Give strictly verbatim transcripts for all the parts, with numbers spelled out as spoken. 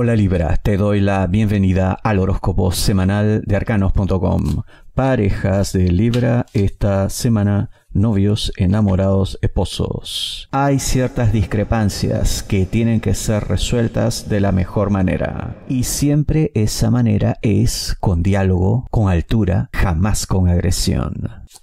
Hola Libra, te doy la bienvenida al horóscopo semanal de arcanos punto com. Parejas de Libra esta semana, novios, enamorados, esposos. Hay ciertas discrepancias que tienen que ser resueltas de la mejor manera. Y siempre esa manera es con diálogo, con altura, jamás con agresión.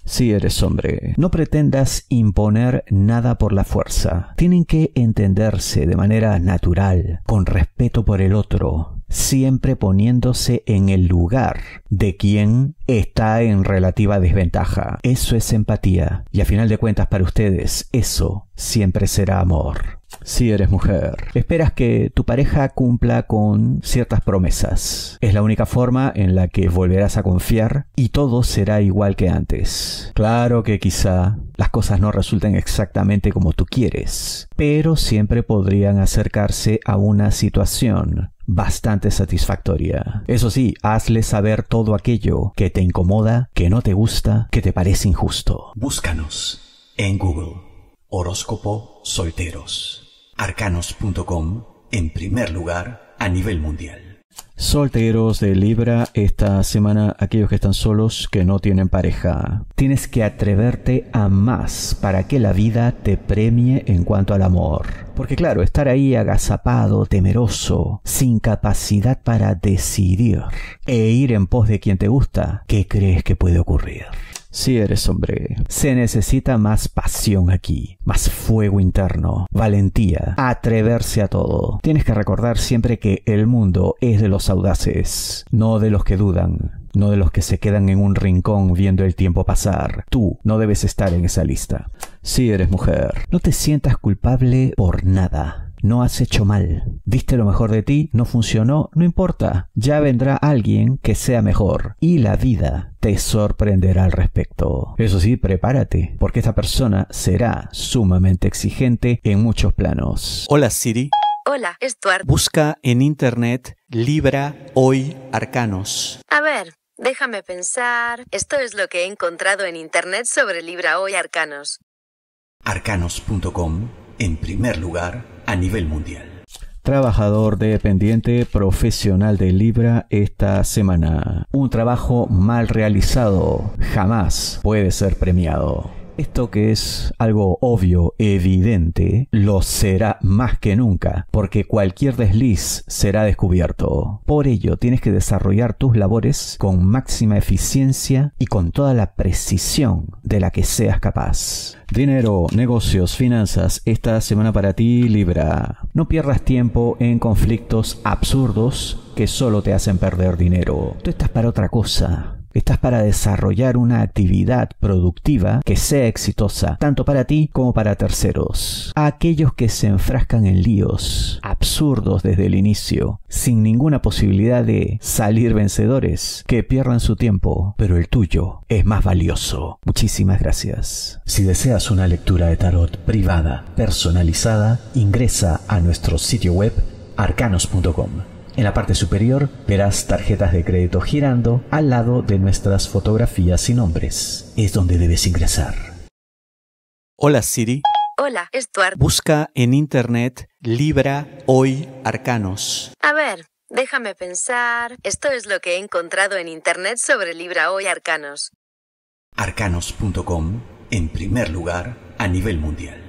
Si eres hombre, no pretendas imponer nada por la fuerza. Tienen que entenderse de manera natural, con respeto por el otro, siempre poniéndose en el lugar de quien está en relativa desventaja. Eso es empatía, y a final de cuentas para ustedes eso siempre será amor. Si eres mujer, esperas que tu pareja cumpla con ciertas promesas. Es la única forma en la que volverás a confiar y todo será igual que antes. Claro que quizá las cosas no resulten exactamente como tú quieres, pero siempre podrían acercarse a una situación bastante satisfactoria. Eso sí, hazle saber todo aquello que te incomoda, que no te gusta, que te parece injusto. Búscanos en Google. Horóscopo solteros. arcanos punto com en primer lugar a nivel mundial. Solteros de Libra, esta semana aquellos que están solos, que no tienen pareja. Tienes que atreverte a más para que la vida te premie en cuanto al amor. Porque claro, estar ahí agazapado, temeroso, sin capacidad para decidir e ir en pos de quien te gusta, ¿qué crees que puede ocurrir? Si eres hombre, se necesita más pasión aquí, más fuego interno, valentía, atreverse a todo. Tienes que recordar siempre que el mundo es de los audaces, no de los que dudan, no de los que se quedan en un rincón viendo el tiempo pasar. Tú no debes estar en esa lista. Si eres mujer, no te sientas culpable por nada. No has hecho mal. Diste lo mejor de ti, no funcionó, no importa. Ya vendrá alguien que sea mejor y la vida te sorprenderá al respecto. Eso sí, prepárate, porque esta persona será sumamente exigente en muchos planos. Hola Siri. Hola, Stuart. Busca en internet Libra hoy arcanos. A ver, déjame pensar. Esto es lo que he encontrado en internet sobre Libra hoy arcanos. arcanos punto com en primer lugar a nivel mundial. Trabajador dependiente profesional de Libra esta semana. Un trabajo mal realizado jamás puede ser premiado. Esto, que es algo obvio, evidente, lo será más que nunca, porque cualquier desliz será descubierto. Por ello, tienes que desarrollar tus labores con máxima eficiencia y con toda la precisión de la que seas capaz. Dinero, negocios, finanzas, esta semana para ti, Libra. No pierdas tiempo en conflictos absurdos que solo te hacen perder dinero. Tú estás para otra cosa. Estás para desarrollar una actividad productiva que sea exitosa, tanto para ti como para terceros. A aquellos que se enfrascan en líos absurdos desde el inicio, sin ninguna posibilidad de salir vencedores, que pierdan su tiempo, pero el tuyo es más valioso. Muchísimas gracias. Si deseas una lectura de tarot privada, personalizada, ingresa a nuestro sitio web arcanos punto com. En la parte superior verás tarjetas de crédito girando al lado de nuestras fotografías y nombres. Es donde debes ingresar. Hola Siri. Hola Stuart. Busca en internet Libra hoy arcanos. A ver, déjame pensar. Esto es lo que he encontrado en internet sobre Libra hoy arcanos. arcanos punto com en primer lugar a nivel mundial.